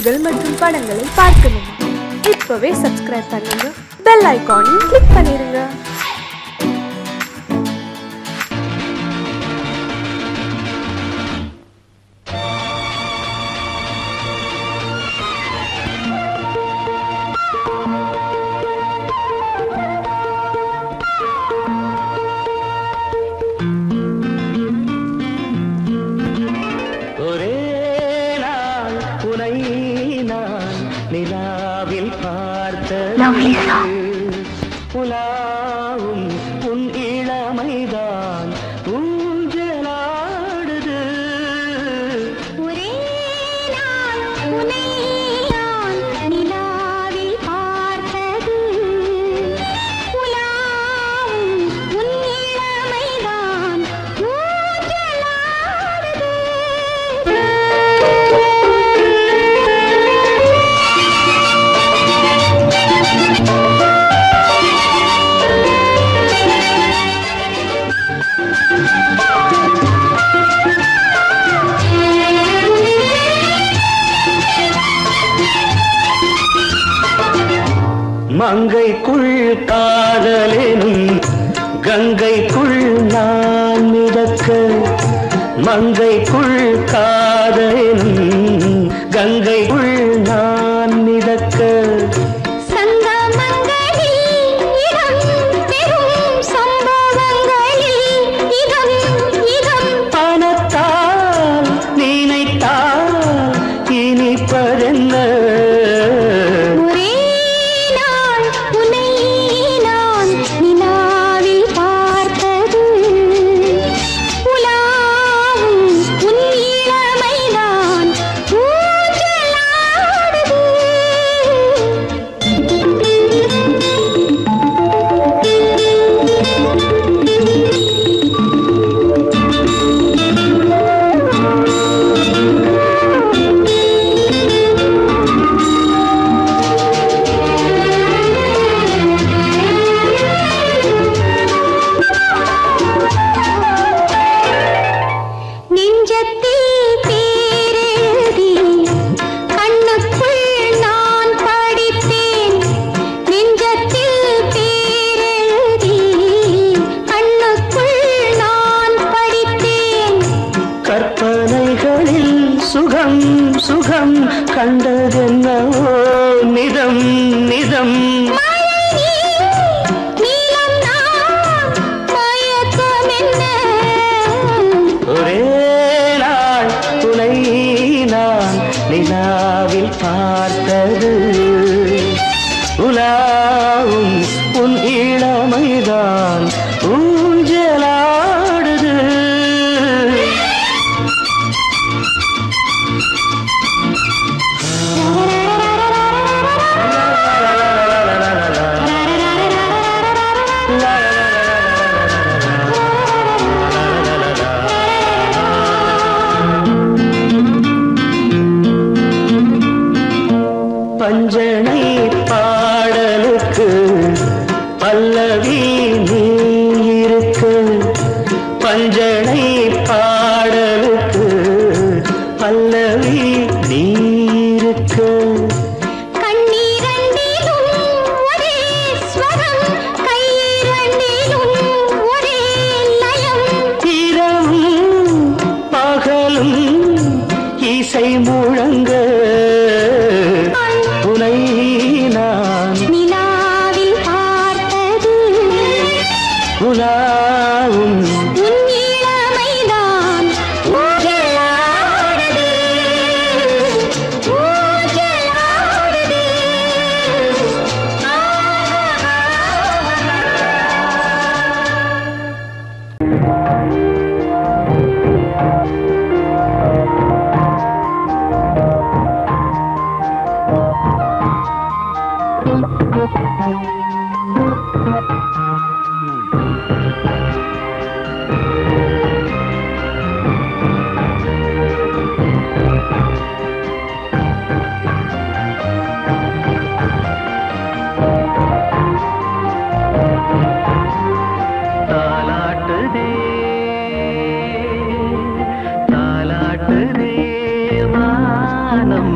செய்திகள் மற்றும் படங்களை பார்க்கணுமா? இப்பவே சப்ஸ்கிரைப் பண்ணுங்க, பெல் ஐகானையும் கிளிக் பண்ணிருங்க. மங்கைக்குள் காதலினும் கங்கைக்குள் நான் மிதக்க, மங்கைக்குள் காதலினும் கங்கைக்குள் நான் மிதக்க, பணத்தால் நினைத்தால் இனிப்பதென்ன? கண்டதென்னவோ நிதம் நிதம் ஒரே நாள் துணை நான் நிலாவில் பார்த்தது உலாவும் உன் இளமைதான் ஊஞ்சலா. பஞ்சனை பாடலுக்கு பல்லவி நீ இருக்க, பஞ்சனை பாடலுக்கு பல்லவி நீ இருக்க, கண்ணீரண்டிலும் ஒரே ஸ்வரம், கையிரண்டிலும் ஒரே லயம், இரவும் பகலும் இசை முழங்க தாலாட்டுதே வானம்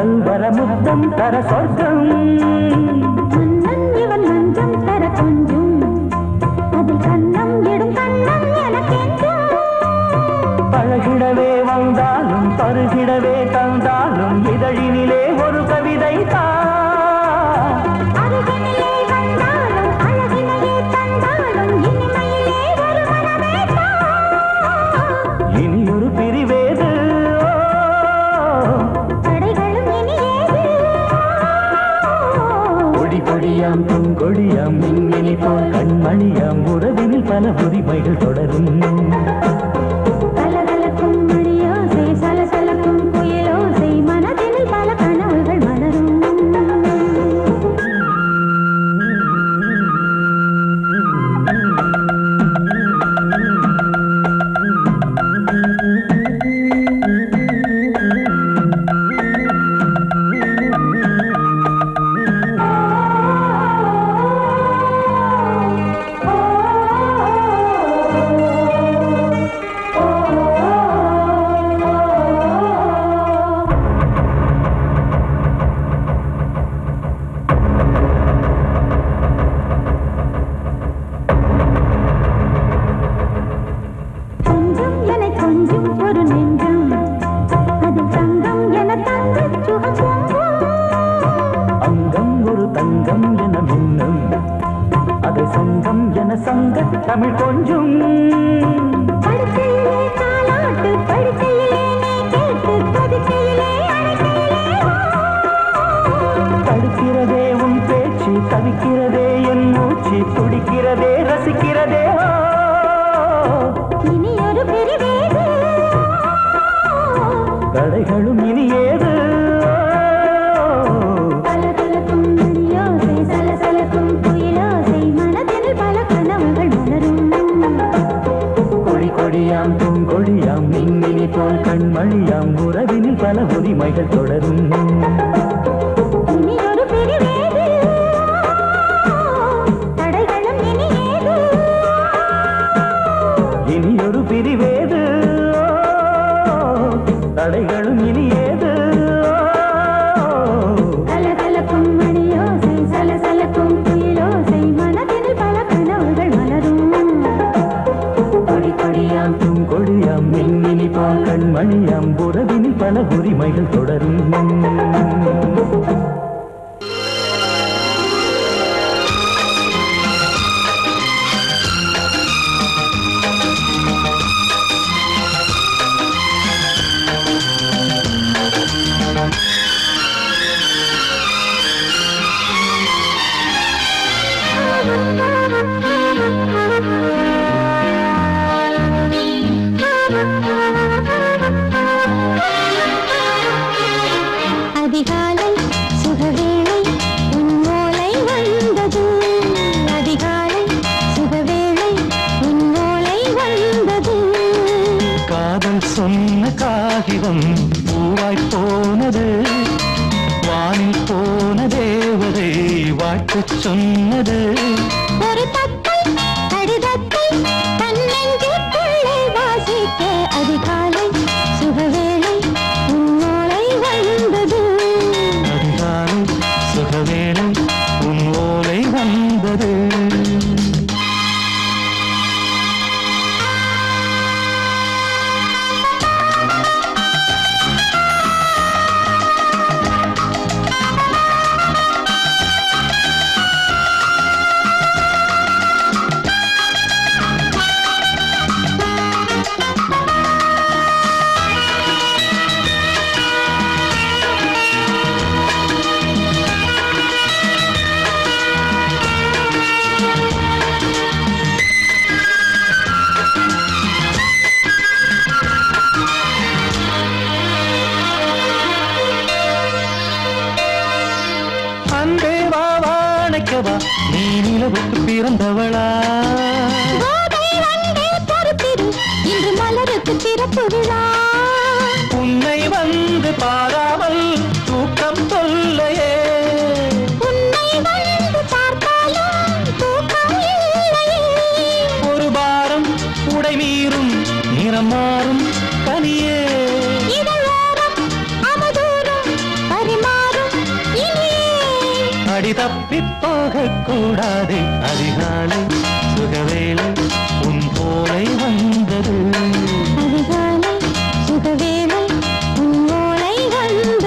నంబర ముద్దం తర స్వర్గం నన్నివన్ మంజం తర కొంజం అది కన్నం ఎடும் కన్నం ఎనకెందు పలగిడவே வந்தாலும் பருகிடவே தந்தாலும் இதழினிலே ஒரு கவிதை தா அருகினிலே வந்தாலும் அழகினிலே தந்தாலும் இனிமையிலே ஒரு மனமே தா இனியொரு பிரிவேது தடைகளும் இனியேது கொடி கொடியாம் பொங்கொடியாம் மின்மினி போல் கண்மணியாம் உறவினில் பல உரிமைகள் தொடரும் तपिपोकूडादे अधिकाले सुगवेले उन पोले वंददु अधिकाले सुगवेले उन पोले वंददु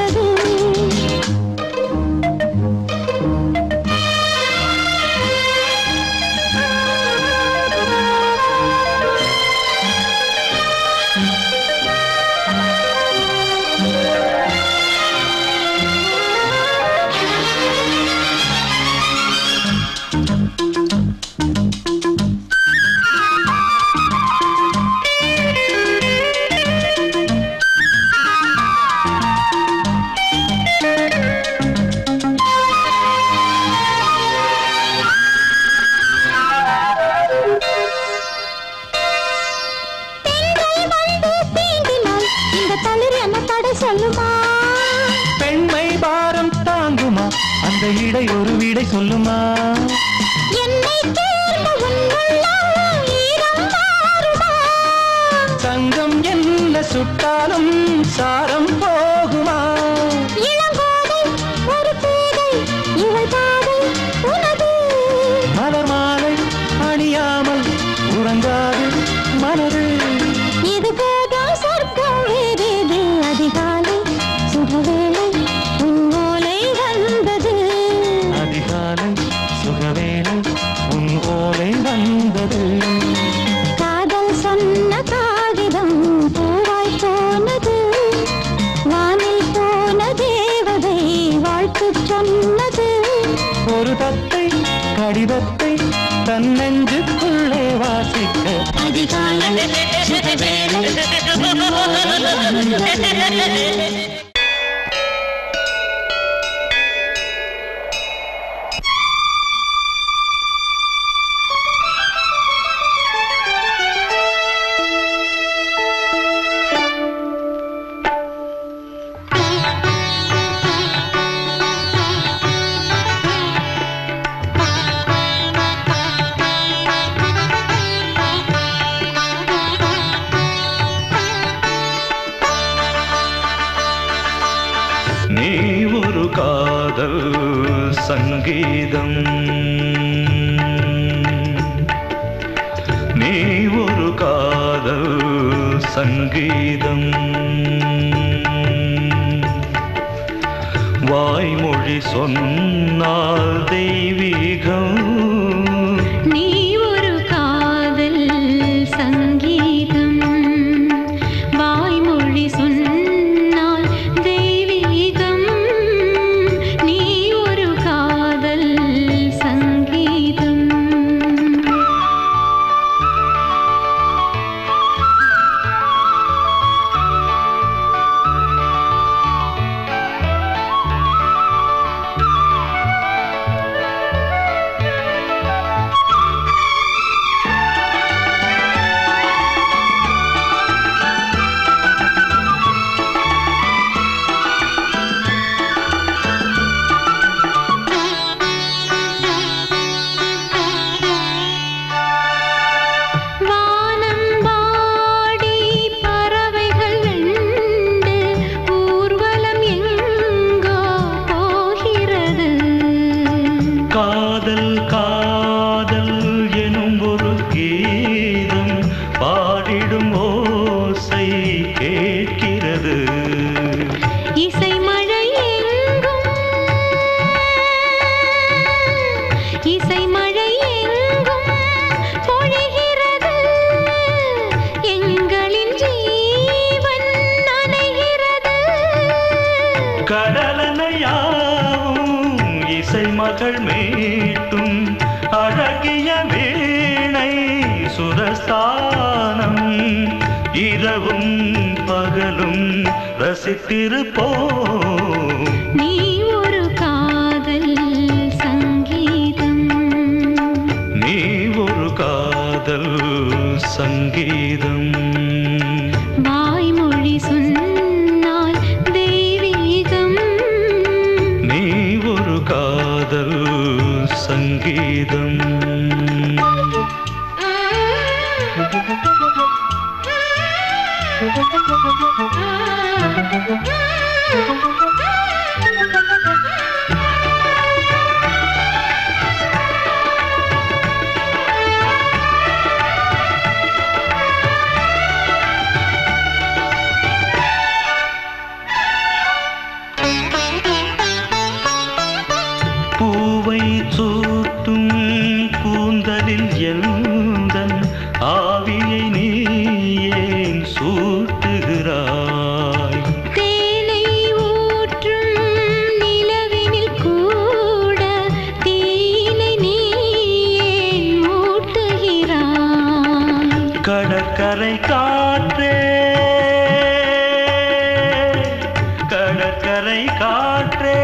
கடற்கரை காற்றே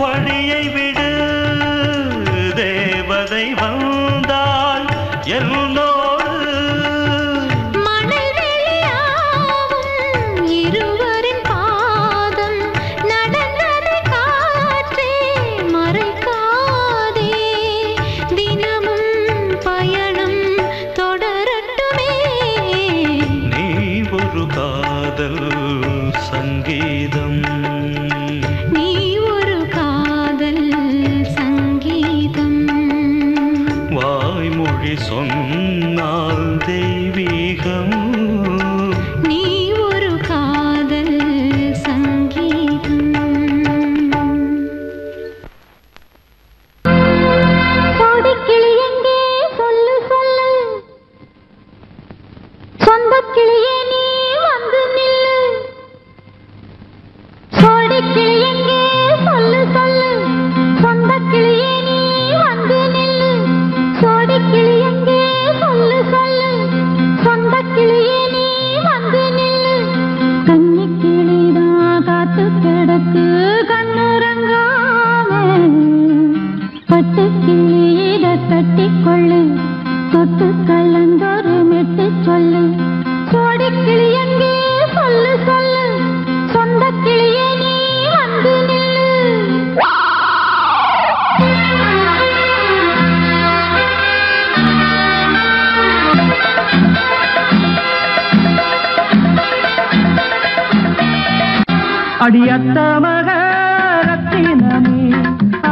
படியை விடு, தேவதை வந்தாள் என்னோடு. மணல் வெளியாகும் இருவரின் பாதம், நடந்ததை காற்றே மறைக்காதே. தினமும் பயணம் தொடரட்டுமே. நீ ஒரு காதல் சங்கீதம், நீ ஒரு காதல் சங்கீதம். வாய்மொழி சொன்னால் தெய்வீகம், நீ ஒரு காதல் சங்கீதம். கோடிக்கிளி எங்கே சொல்லு சொல்லு, சொந்தக் கிளியே நீ வந்து நில்லு. கோடிக்கிளி எங்கே சொல்லு சொல்லு, சொந்தக் கிளியே நீ வந்து நில்லு. கோடிக்கிளி எங்கே சொல்லு சொல்லு, சொந்தக் கிளியே நீ வந்து நில்லு. கன்னிக்கிளிதான் காத்து கிடக்கு கண்ணுறங்காம, பட்டுக்கிளியிட கட்டிக்கொள்ளு, தொட்டு கலந்தொரு மெட்டு சொல்லு. கோடிக்கிளி எங்கே சொல்லு சொல்லு, சொந்தக் கிளியே நீ வந்து நில்லு. அடியத்த மகரத்தினமே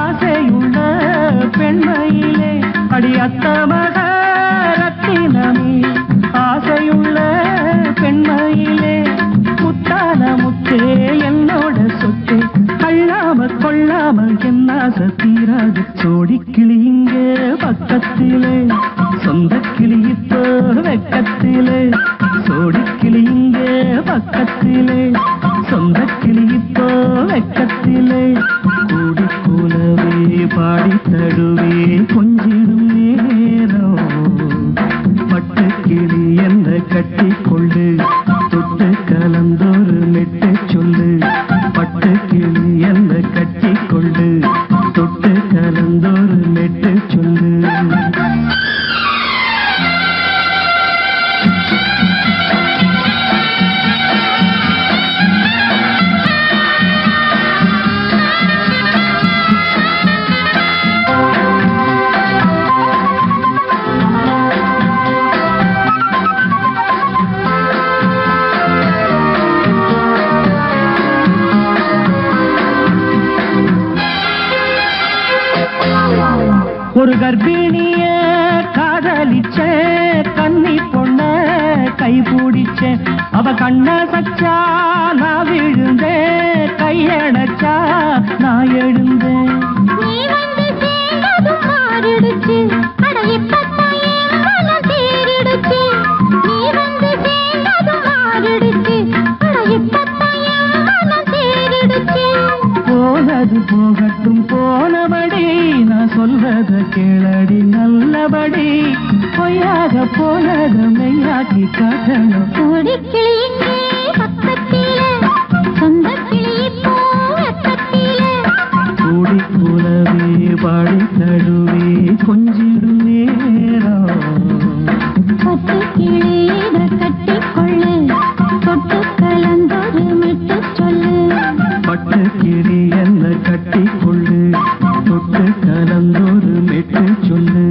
ஆசையுள்ள பெண்மையிலே, அடியத்த மகரத்தினமே ஆசையுள்ள பெண்மையிலே. முத்தான முத்தே என்னோட சொத்து, கல்லாம கொள்ளாம என்ன சீராது. சோடிக்கிளி இங்கே பக்கத்திலே, சொந்தக்கிளி இப்போ வெக்கத்திலே. சோடிக்கிளி இங்கே பக்கத்திலே, சொந்தக்கிளி இப்போ வெக்கத்திலே. கூடி கூலவே பாடி தடுவே கொஞ்சிடும் நேரம், பட்டுக்கிளி என்ற கட்டிக்கொள்ளு, தொட்டு கலந்தொரு மெட்டு சொல்லு. பட்டுக்கிளி என்ற கட்டிக்கொள்ளு, தொட்டு கலந்தொரு மெட்டு சொல்லு. ஒரு கர்ப்பிணிய காதலிச்ச கன்னி பொண்ண கைபிடிச்ச, அவ கண்ண சச்சா நான் விழுந்தே, கையடைச்சா நான் எழுந்தேன். போனது போகட்டும் போனபடி, நான் சொல்றத கேளடி நல்லபடி. பொய்யாக போனது மெய்யாக்கி காட்டணும். கோடிக்கிளி எங்கே பக்கத்திலே, சொந்தக்கிளி இப்போ பக்கத்திலே. கூடி கூலவே பாடி தடுவே கொஞ்சிடும் நேரம், பட்டுக்கிளி கட்டிக்கொள்ளு, தொட்டு கலந்தொரு மெட்டு சொல்லு. பட்டுக்கிளி என்ன கட்டிக்கொள்ளு, தொட்டு கலந்தொரு மெட்டு சொல்லு.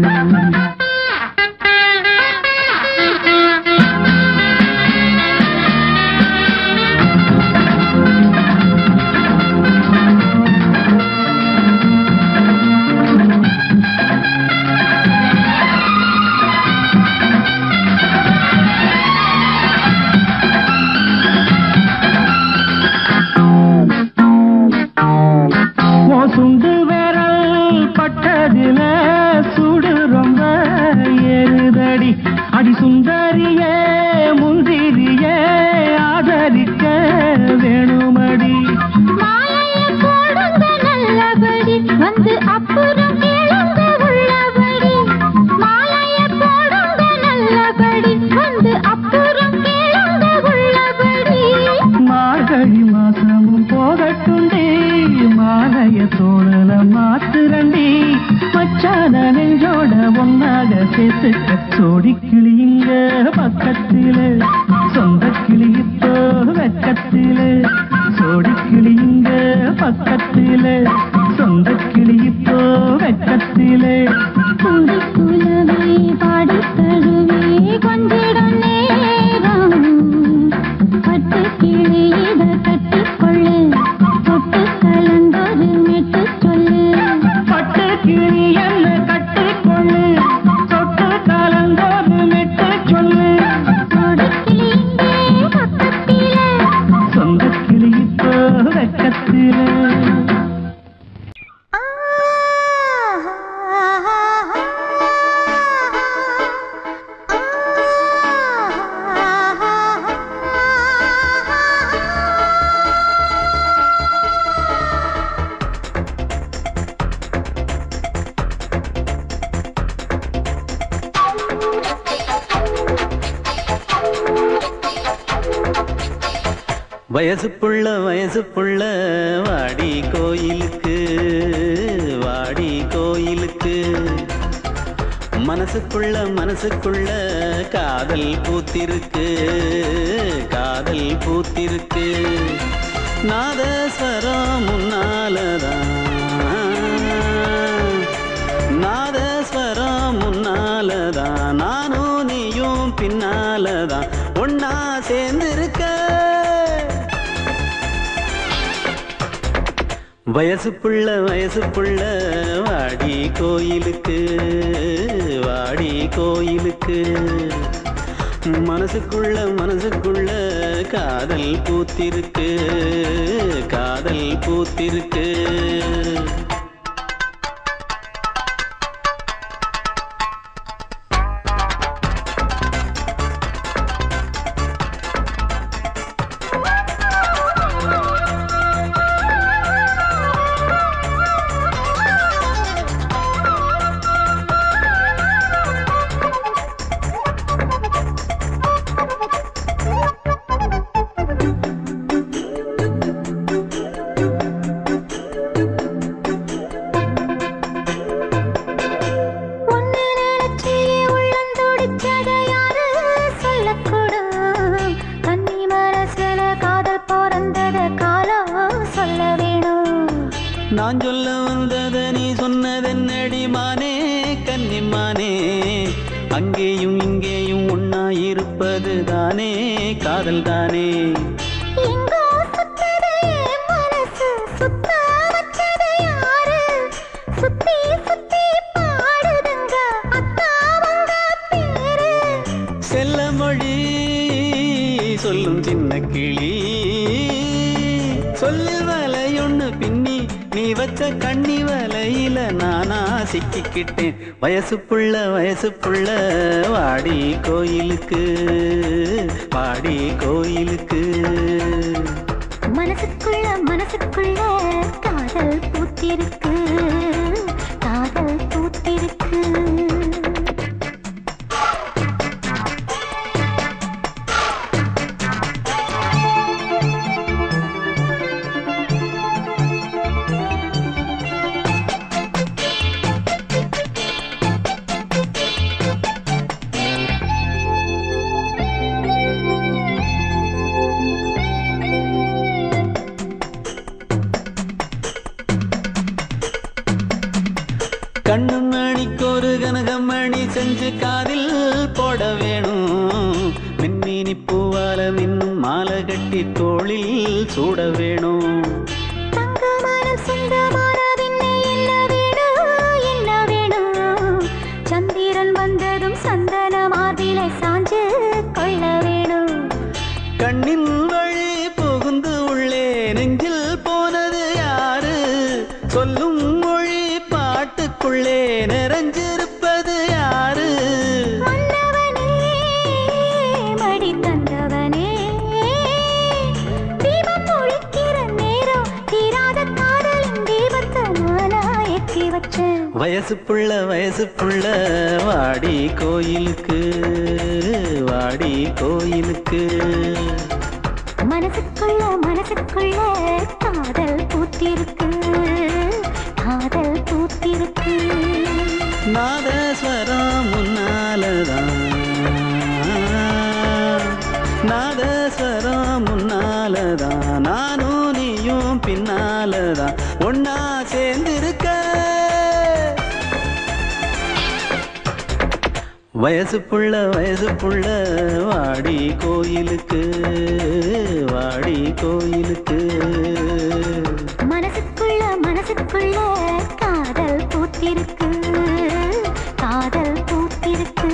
அப்படி பழைய தோணல மாத்து ரெண்டி மச்சான நெஞ்சோட ஒன்னாக சேர்த்துக்க சோடி கிளியுங்க பக்கத்தில சொந்த கிளியிப்போ வெக்கத்தில சோடி கிளியுங்க பக்கத்தில சொந்த கிளியிப்போ வெக்கத்தில புதுக்குலவை பாடி தழுவி கொஞ்சிடம் நேரம் பட்டு கிளியிட கட்டிக்கொள்ளு தொட்டு கலந்தொரு மெட்டு சொல்லு பட்டு கிளி என்ன கட்டிக்கொள்ளு தொட்டு கலந்தொரு மெட்டு சொல்லு சொடு கிளியே பக்கத்தில சொந்த கிளியிப்போ வெக்கத்தில वयसु पुल्ला वाड़ी कोयिलुक्कु मनसुक्कुल्ला कादल पूत्तिरुक्कु नादस्वरम मुन्नालदा नानू नीयूं पिन्नालदा ओन्ना सेंदिरुक्क वयसुपुल्ल वाड़ी कोयिलुक्कु मनसुक्कुल्ल कादल पूत्तिरुक्कु मनसुक्कुल्ल कादल पूत्तिरुक्कु நாதஸ்வரம் முன்னாலதான், நாதஸ்வரம் முன்னாலதான், நானும் நீயும் பின்னாலதான் ஒன்னா சேர்ந்திருக்க. வயசு புள்ள வாடி கோயிலுக்கு, வாடி கோயிலுக்கு. மனசுக்குள்ள மனசுக்குள்ள காதல் பூத்திருக்கு, காதல் பூத்திருக்கு.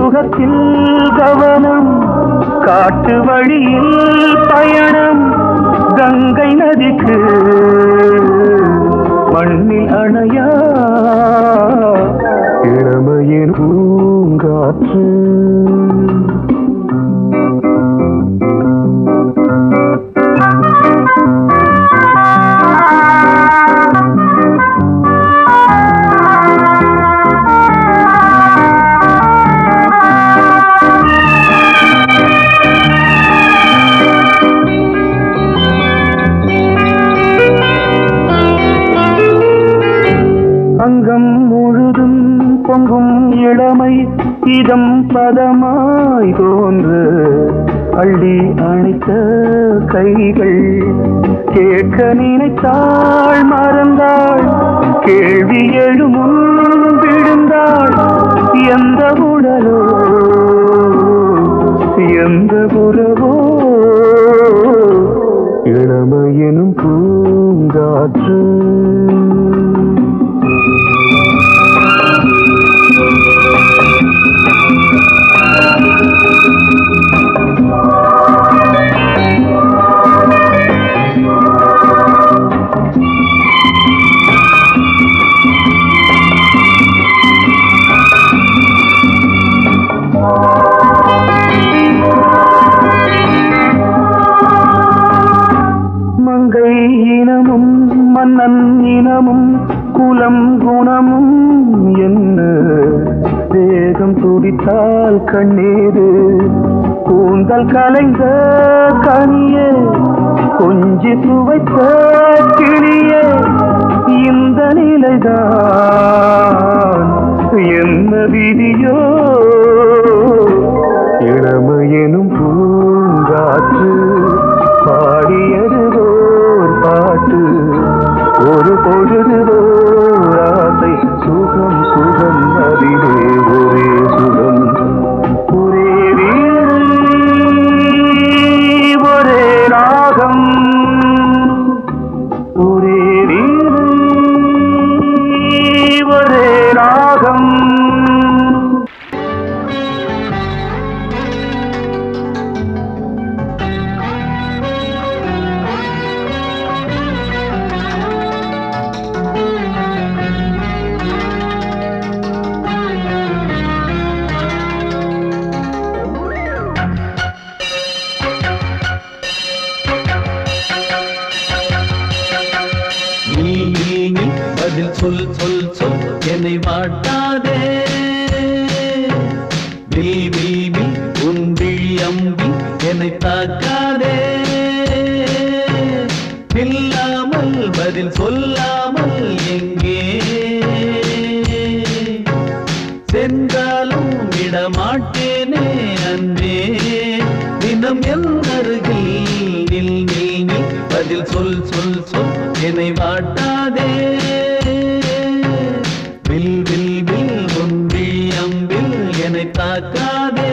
சுகத்தில் கவனம், காட்டு வழியில் பயணம், கங்கை நதிக்கு மண்ணில் அணையா இளமையின் பூங்காற்று. இதம் பதமாய் தோன்று அள்ளி அணைத்த கைகள் கேட்க நினைத்தாள், மறந்தாள் கேள்வி எழுமுன் விழுந்தாள். எந்த உடலோ எந்த உறவோ இளமையெனும் பூங்காற்று. இனமும் குலம் குணமும் என்ன தேகம் துடித்தால் கண்ணீர், கூந்தல் கலைந்த கனியே, கொஞ்சி துவைத்த கிளியே, இந்த நிலைதான் என்ன விதியோ இளமையெனும் பூங்காற்று. பாடியதுவோ பாட்டு ஒரு பொழுது ஆசை சுகம் சுகம் அதிலே ஒரே சுகம். ஒரே வீரே ஒரே ராகம், ஒரே வீரே ஒரே ராகம். சொல் சொல் சொல் என்னை வாட்டாதே. வி வி வி உன் விழி அம்பி என்னை தாக்காதே. இல்லாமல் பதில் சொல்லாமல் எங்கே சென்றாலும் விடமாட்டேனே அன்றே. தினம் எல்லருகில் நில் நில் நில் பதில் சொல் சொல் சொல் என்னை வாட்டாதே. வில் வில் வில் ஒன்றி அம்பில் என்னை தாக்காதே.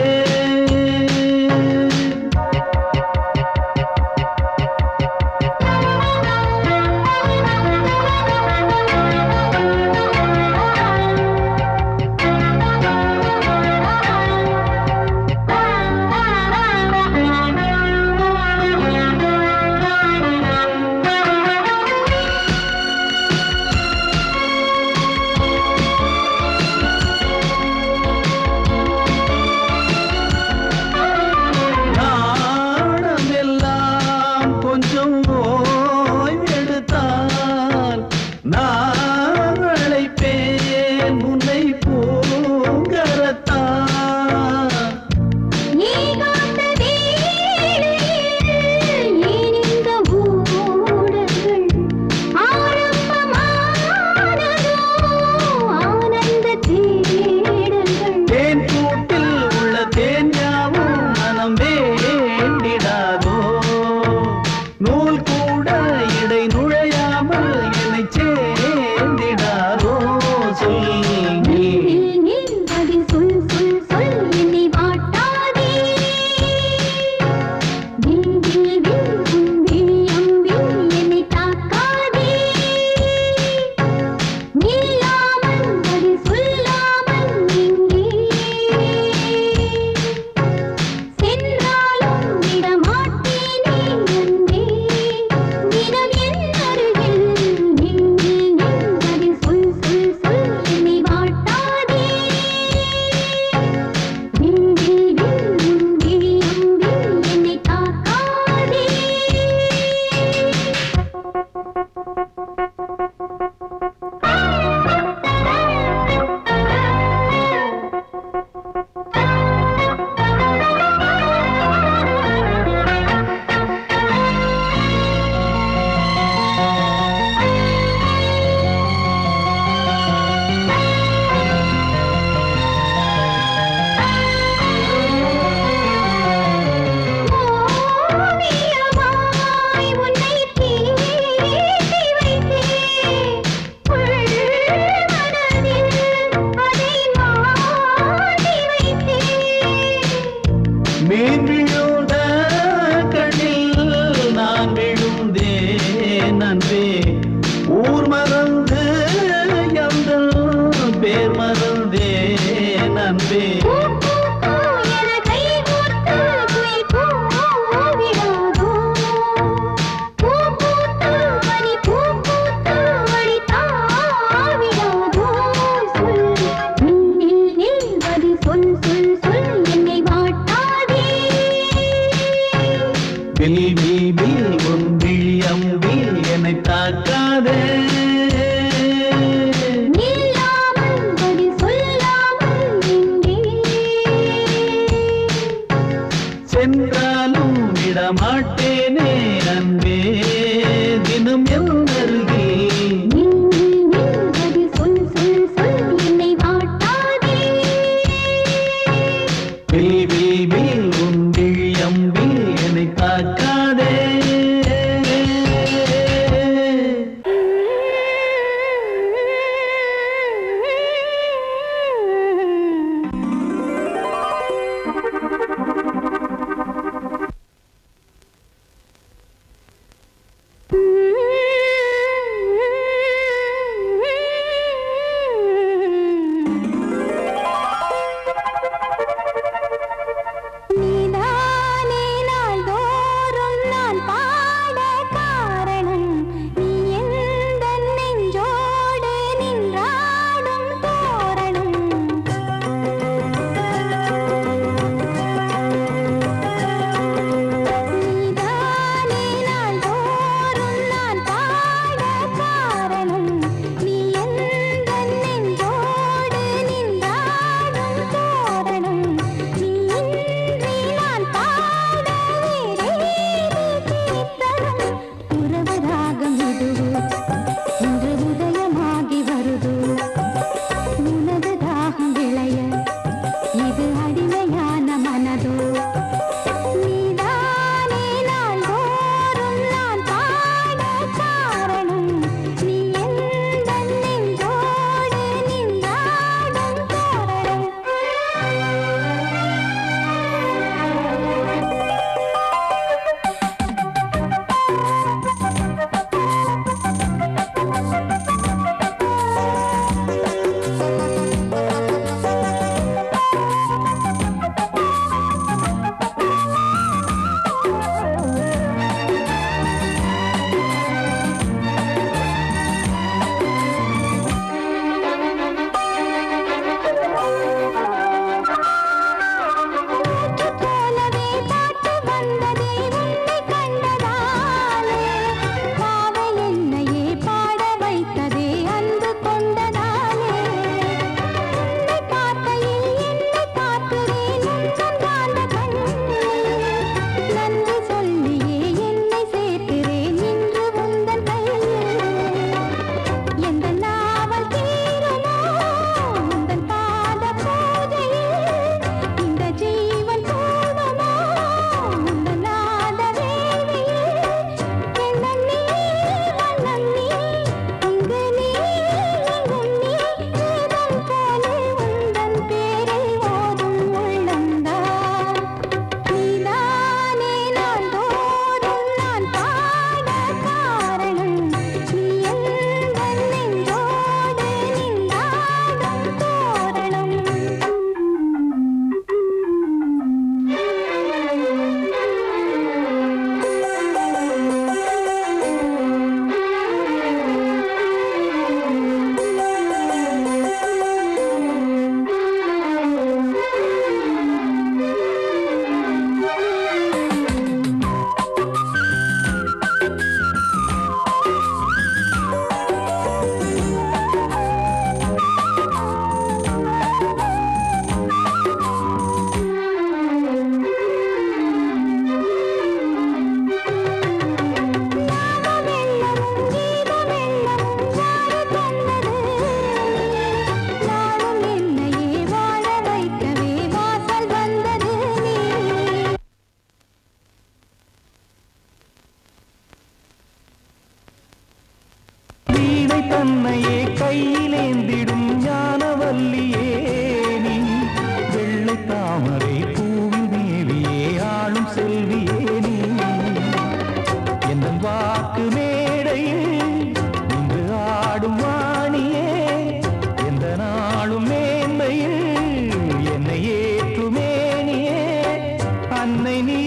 அன்னை நீ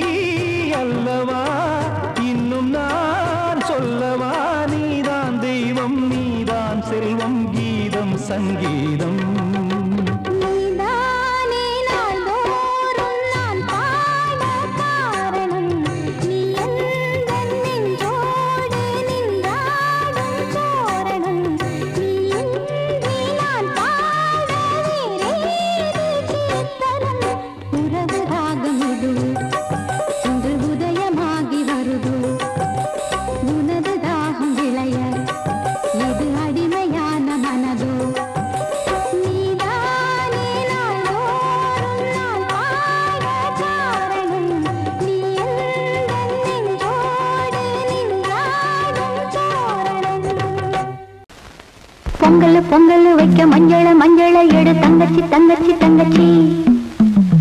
அல்லவா இன்னும் நான் சொல்லவா நீதான் தெய்வம் நீதான் செல்வம் கீதம் சங்கீதம் பொங்கல் வைக்க மஞ்சள மஞ்சள எடு தங்கச்சி தங்கச்சி தங்கச்சி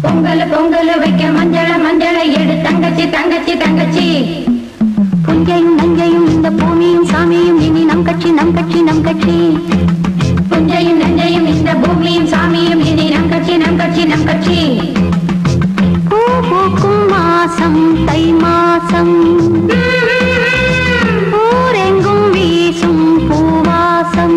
பொங்கல் பொங்கல் வைக்க மஞ்சள மஞ்சள எடு தங்கச்சி தங்கச்சி தங்கச்சி புஞ்சையும் நஞ்சையும் இந்த பூமியும் சாமியும் இனி நம் கட்சி நம் கட்சி நம் கட்சி புஞ்சையும் நஞ்சையும் இந்த பூமியும் சாமியும் இனி நம் கட்சி நம் கட்சி நம் கட்சி பூ பூக்கும் மாசம் தை மாசம் ஊரெங்கும் வீசும் பூவாசம்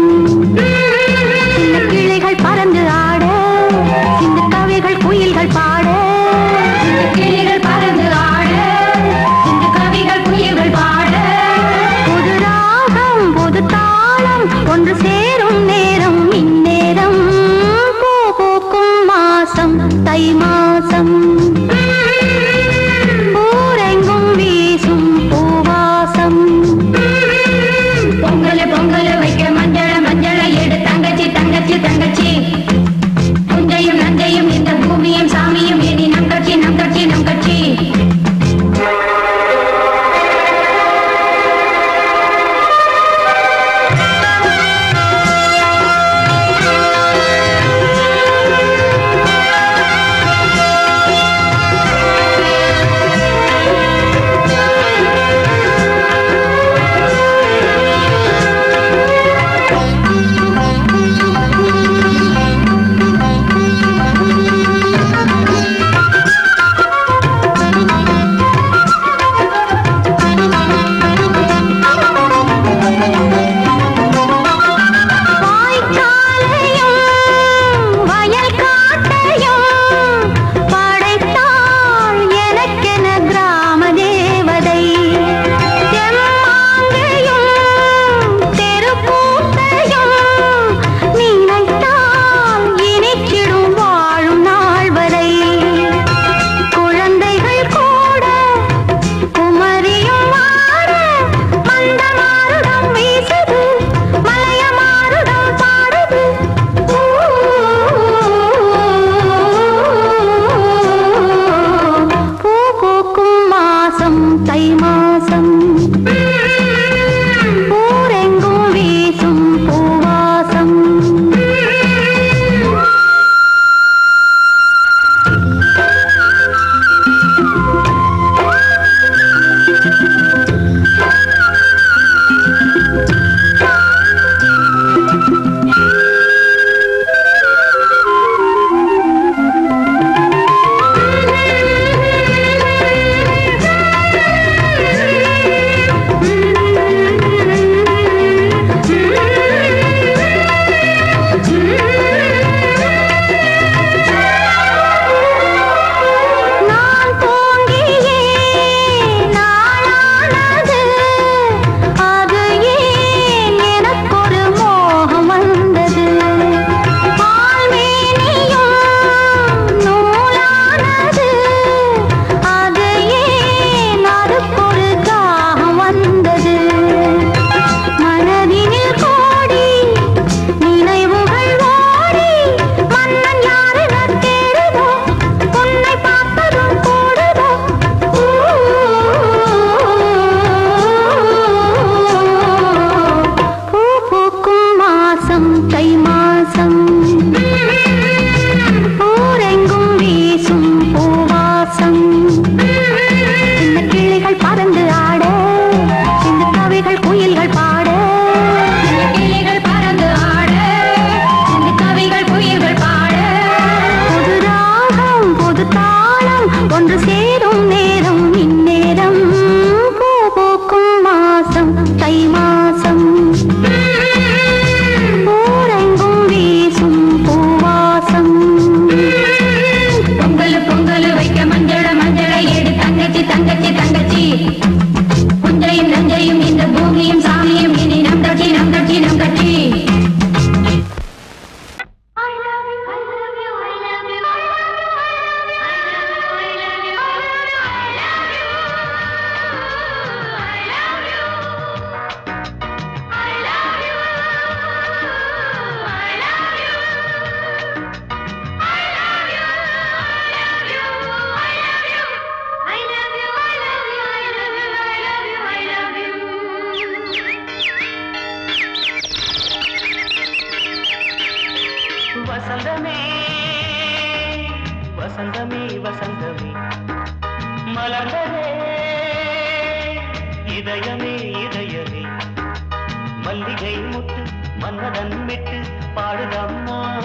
பாடுதம்மா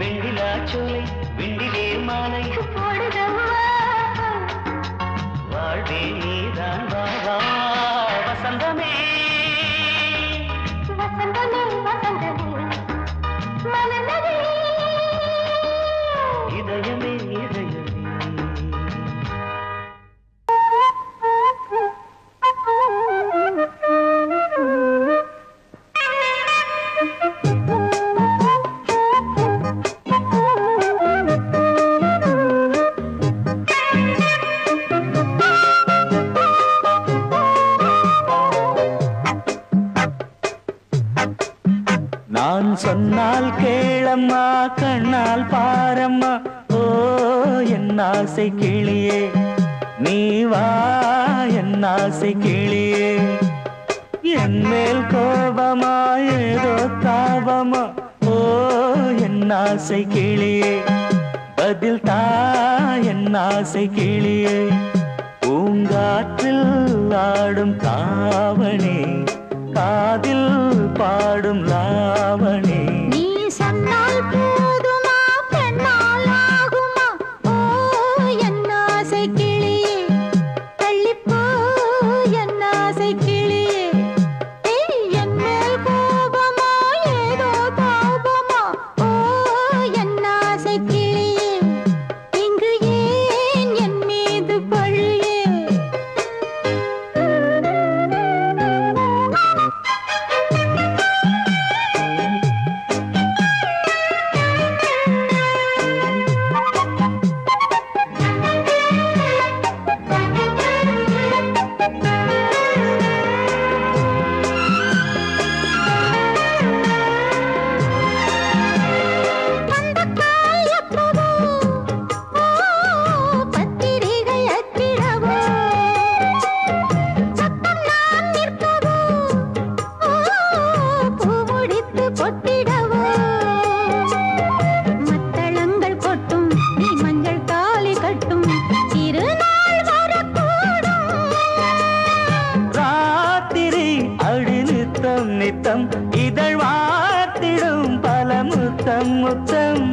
வெண்ணிலா சோலை வெண்ணிலே மாலை சொன்னால் கேளம்மா கண்ணால் பாரம்மா ஓ என் ஆசை கிளியே நீ வா என் ஆசை கிளியே என் மேல் கோபமா ஏதோ தாபமா ஓ என் ஆசை கிளியே பதில் தா என் ஆசை கிளியே பூங்காற்றில் ஆடும் தாவணி காதில் பாடும் லாவணி நீ சொன்னால் போதுமா பெண்ணால் ஆகுமா ஓ என் ஆசை கிளியே தள்ளிப்போ என் ஆசை கிளியே என் மேல் கோபமா ஏதோ தாபமா ஓ என் ஆசை கிளியே இங்கு ஏன் என் மீது பழியே நித்தம் இதழ் வார்த்திடும் பல முத்தம் முத்தம்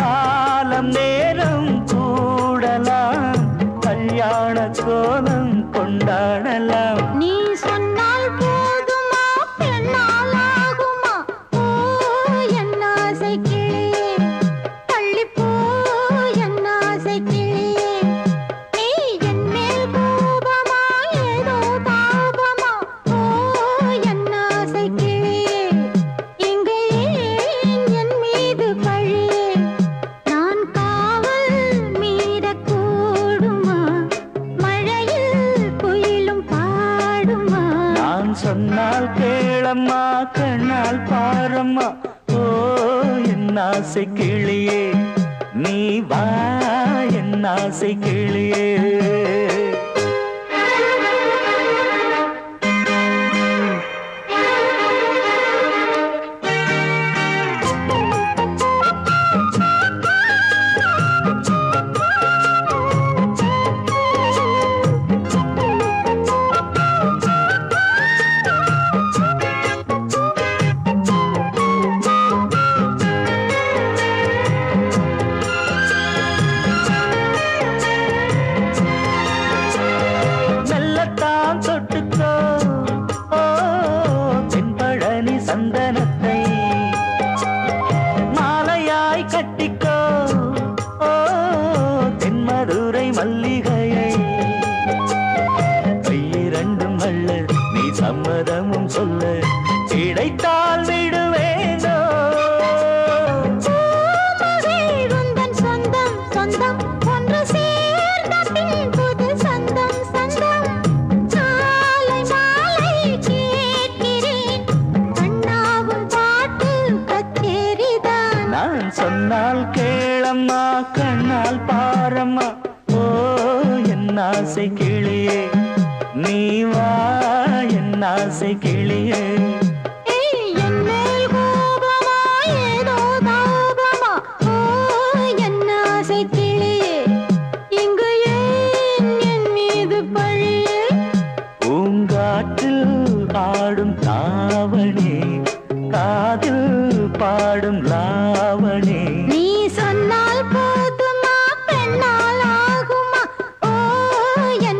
காலம் நேரம் கூடலாம் கல்யாண கோலம் கொண்டாடலாம் நீ சொன்னால் போதுமா பெண்ணால் ஆகுமா ஓ என் ஆசை கிளியே தள்ளிப்போ என் ஆசை கிளியே நீ என் மேல் கோபமா ஏதோ தாபமா ஓ என் சொன்னால் கேளம்மா கண்ணால் பாரம்மா ஓ என் ஆசை கிளியே நீ வா என் ஆசை கிளியே சந்தனத்தை மாலையாய் கட்டிக்கோ ஓ தென்மதுரை மல்லிகையை கையிரண்டும் அள்ள நீ சம்மதமும் சொல்ல கிடைத்தால் விடுவேனோ சொந்தம் சொந்தம் ஒன்று சொன்னால் கேளம்மா கண்ணால் பாரம்மா ஓ என் ஆசை கிளியே நீ வா என் ஆசை கிளியே என் மேல் கோபமா ஏதோ தாபமா ஓ என் ஆசை கிளியே இங்கு ஏன் என் மீது பழியே பூங்காற்றில் ஆடும் தாவணி காதில் பாடும் லாவணி நீ சொன்னால் போதுமா பெண்ணால் ஆகுமா ஓ என்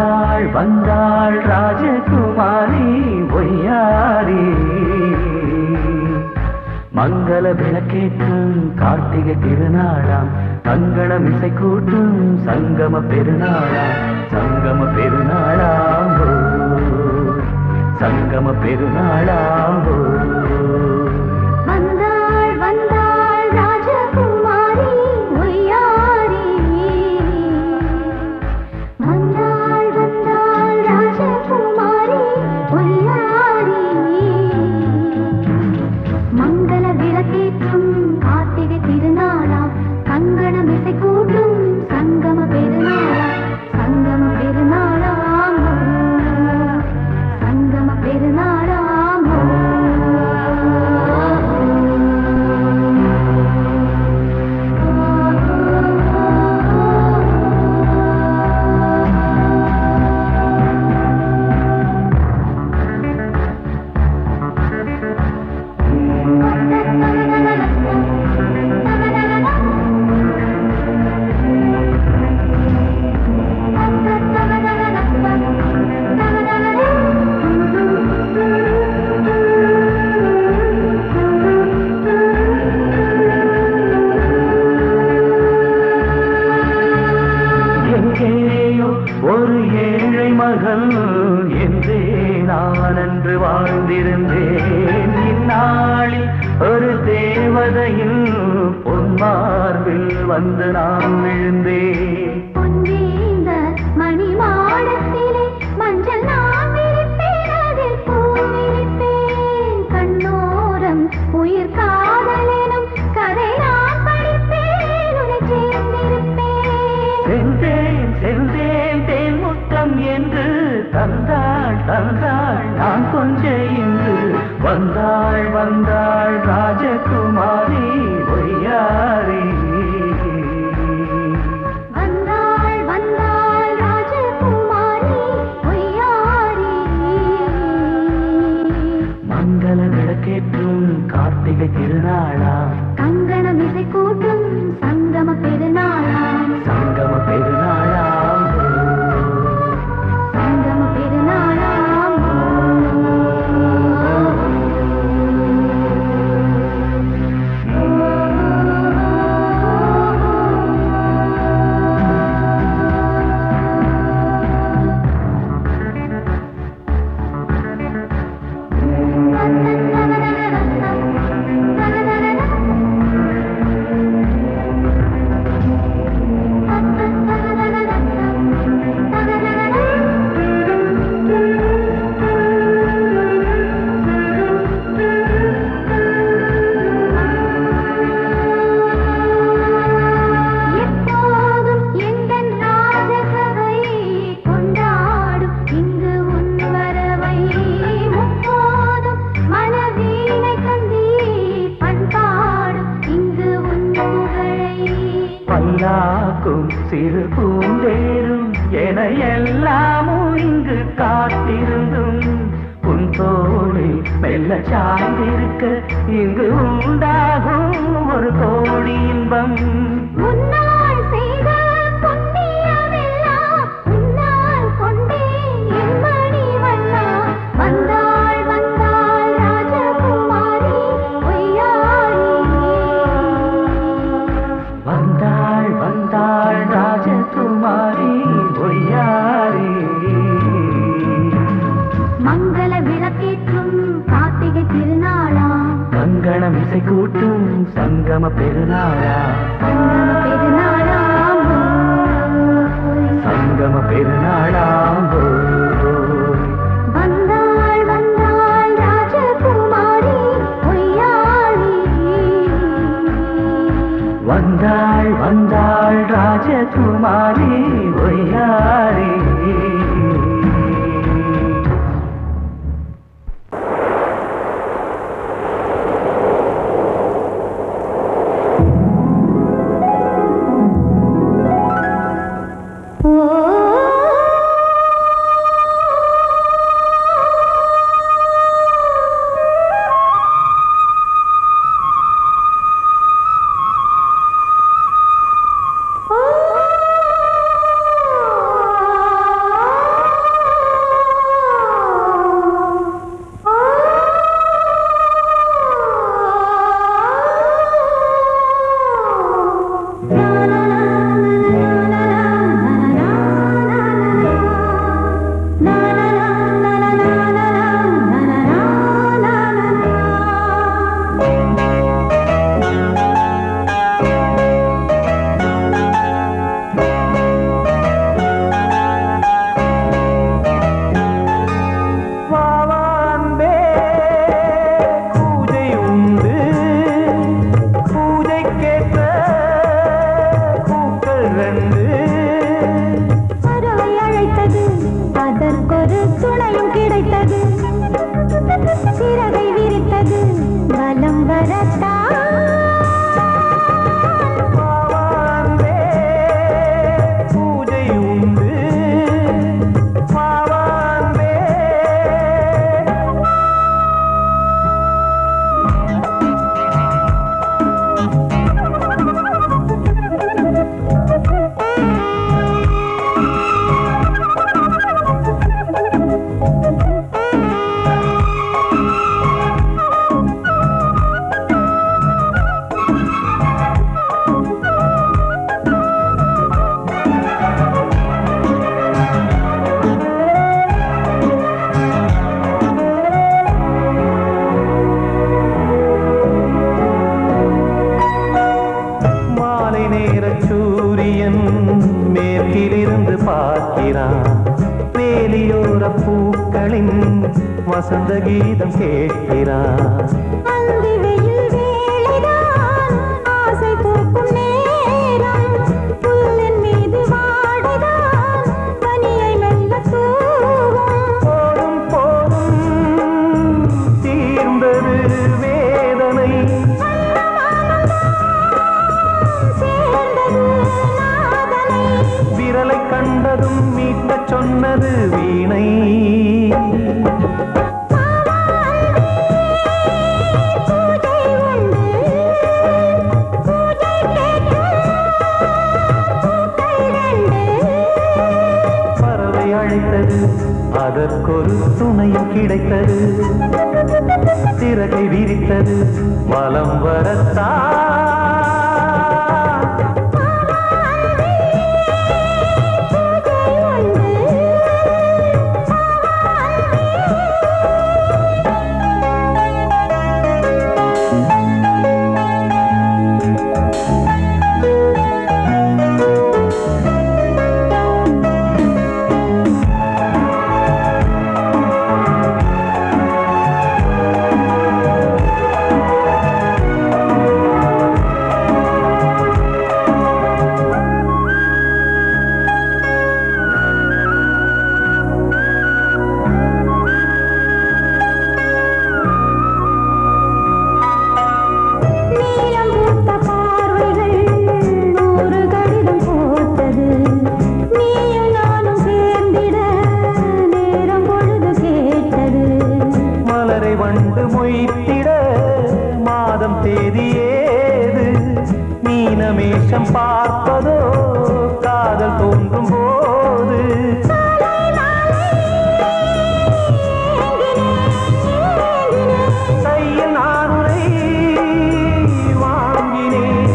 வந்தாள் வந்தாள் ராஜகுமாரி பொய்யாரி மங்கள விளக்கேற்றும் கார்த்திகை திருநாளாம் தங்களம் இசை கூட்டும் சங்கம பெருநாளாம் ஓ சங்கம பெருநாளாம் ஓ மேற்கிலிருந்து பார்க்கிறான். வேலியோர பூக்களின் வசந்த கீதம் கேட்கிறான். அதற்கொரு துணையும் கிடைத்தது. சிறகை விரித்தது வலம் வரத்தா பார்ப்பதோ காதல் தோன்றும் போது கையில் நான் உரை வாங்கினேன்.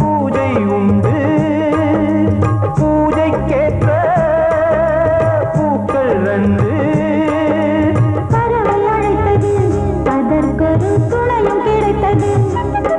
பூஜை உண்டு, பூஜை கேட்க பறவை அழைத்தது. அதற்கொரு துணையும் கிடைத்தது.